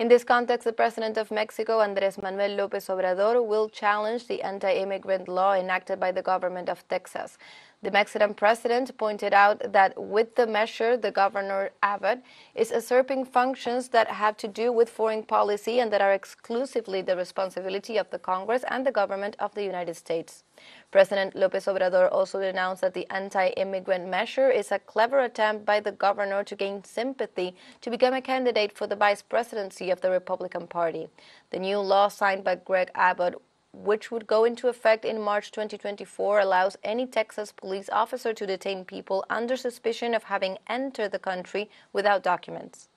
In this context, the President of Mexico, Andrés Manuel López Obrador, will challenge the anti-immigrant law enacted by the government of Texas. The Mexican president pointed out that with the measure, the Governor Abbott is usurping functions that have to do with foreign policy and that are exclusively the responsibility of the Congress and the government of the United States. President López Obrador also announced that the anti-immigrant measure is a clever attempt by the governor to gain sympathy to become a candidate for the vice presidency of the Republican Party. The new law signed by Greg Abbott, which would go into effect in March 2024, allows any Texas police officer to detain people under suspicion of having entered the country without documents.